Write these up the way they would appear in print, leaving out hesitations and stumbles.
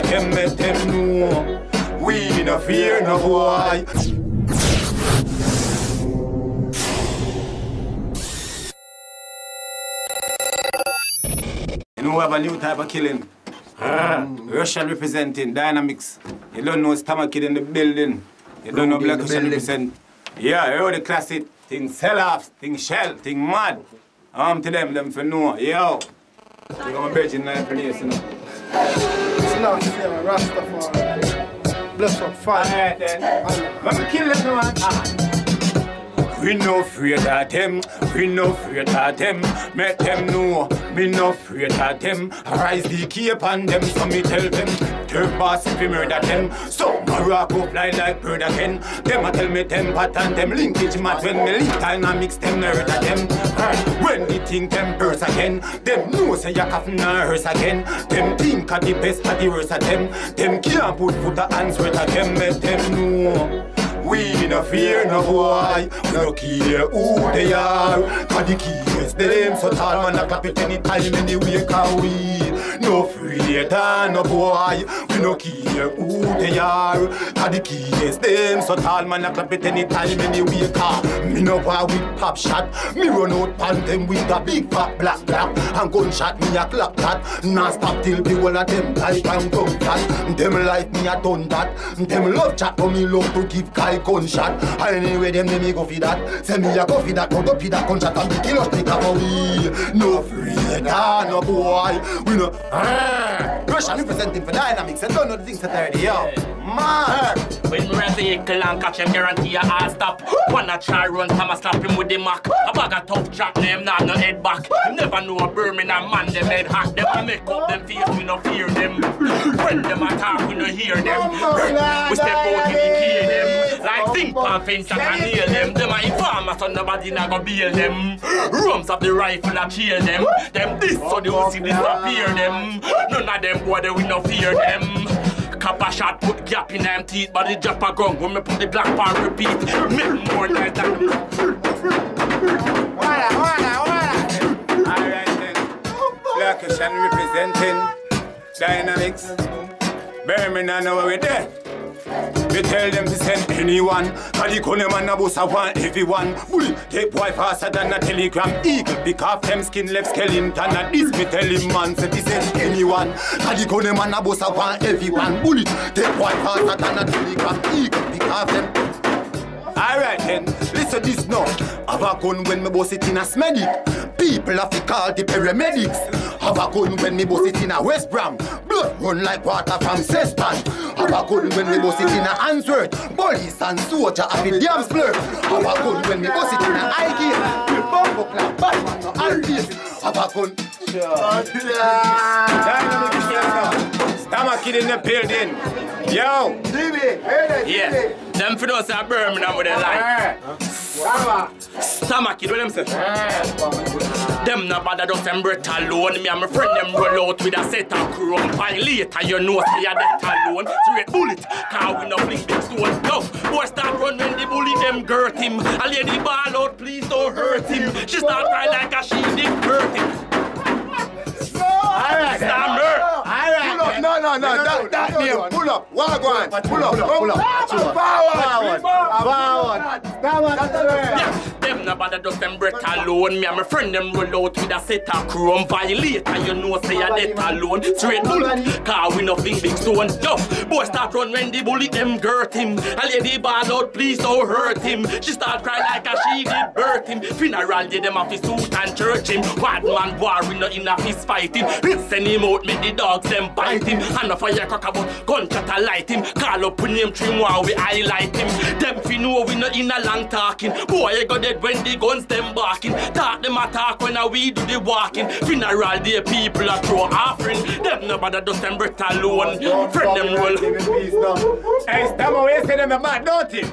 I can let them know we no fear no boy. You know we have a new type of killing. Russia representing dynamics. You don't know Stamma Kid in the building. You don't know Black Russian represent. Yeah, you know the classic. Thing sell off, thing shell, thing mad. To them for no. Yo. You gonna bet in that place, you know. It's not a Rastafari. Bless up fire. Alright then. Let me kill them, man. We no afraid of them, we no afraid of them. Make them know, me no afraid of them. Rise the key upon them, so me tell them. Third boss if we murder them, so Morocco fly like bird again. Them a tell me them pattern, them linkage match when me link dynamics, them nerd again. When they think them burst again, them know say ya cough na hearse again. Them think of the best of the worst of them. Them can't put the answer to them, make them know. We no fear no boy, we no care who they are. Cause the kids them so tall man a clap it anytime anyway. Cause we no afraid of no boy, we no care who they are. Cause the kids them so tall man a clap it anytime anyway. Cause me no war with pop shot, me run out pan them with a big fat black clap. And gunshot me a clap that, non stop till the whole of them die and dumb that. Them like me a done that, them love chat but me love to give cat. Gunshot, anyway them me go for that. Send me a go for that, go to that gunshot and the killers take up we no free, no boy. We no Russian representing for dynamics and don't know the things that already are. Man, when we run the ankle and catch him guarantee your ass stop. Wanna try run time I slap him with the mac. A bag of tough jack them not no head back. Never know a Birmingham man them head hack. Them I make up them face we no fear them. When them attack we no hear them. We step out and we kill them. Like think and fence and nail them. Them are informers so nobody na go bail them. Rooms of the rifle that kill them. Them this so they will see disappear them. None of them boy they we no fear them. Kappa shot put gap in them teeth. But the drop a gun when me put the black part repeat. Make more than that. Wada. Alright then. Black Russian representing dynamics. Birmingham now we there. We tell them to send anyone. Cause the gunman a boss a want everyone. Bully take wife faster than a telegram eagle. Because them skin left skeleton. And this me tell him man say to send anyone. Cause the gunman a boss a want everyone. Bully take wife faster than a telegram eagle. Because them. Alright then, listen this now. Have a gun when me boss it in a smedic. People have to call the paramedics. Have a gun when me boss it in a West Brom. Blood run like water from cesspans. Have a gun when me boss it in a Answorth. Police and soldier have a damn splurge. Have a gun when me boss it in a Ikea. The bumbo clap, Batman no Albies. Have a gun. Stamma Kid in the building. Yo! Yeah. Them for those are Birmingham with their life. Stamma Kid, what them say? Them no bother just them breath alone. Me and my friend them roll out with a set of chrome. By later you know say you're death alone. Straight bullet, car we no fling big stone. No, boy start run when the bully them girt him. A lady ball out, please don't hurt him. She start cry like a she did hurt him. Alright, No, pull up, Wargwarn, pull up. Forward. Them no bother just them breath alone. Me and my friend them roll out with a set of chrome. Violator, you know say you're dead alone. Straight bullet, car we no fling big stone. Yo, boy start run when the bullet them girt him. A lady ball out, please don't hurt him. She start cry like a she did birth him. Funeral day them have to suit and church him. Bad man war we no in a fist fighting. Send him out, make the dogs them bite him. And a firecracker about gunshot a light him. Call up with name trim while we highlight him. Them fi know we no in a long talking. Boy you go dead when the guns them barking. Talk them attack when a we do the walking. Funeral day people a throw offering. Them no bother just them breath alone. Friend them roll. Hey Stamma, we say them a bad nothing.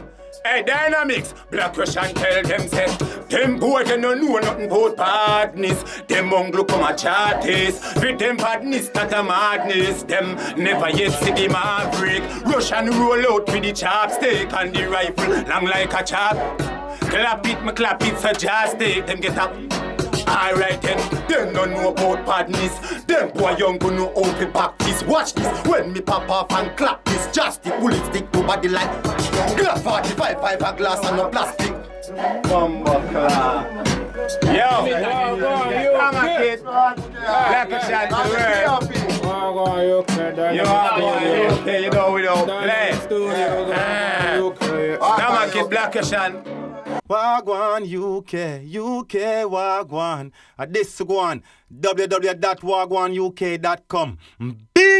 Hey, dynamics, Black Russian tell them say them boy they no know nothing about badness. Them mongrel come a chat this. With them badness that a madness. Them never yet see the maverick. Russian roll out with the chopstick and the rifle long like a chop. Clap it, me clap it, so just take them get up. Alright then no know about badness. Them boy young go know how to practice. Watch this, when me pop off and clap this. Just the bullet stick to body like glass 45, five a glass and a plastic. Yo, I'm a kid. Black Russian the world. Wargwarn UK, you know we don't play. Stamma Kid, Black Russian. Wargwarn UK, UK Wargwarn. This one, www.wargwarnuk.com. Bing!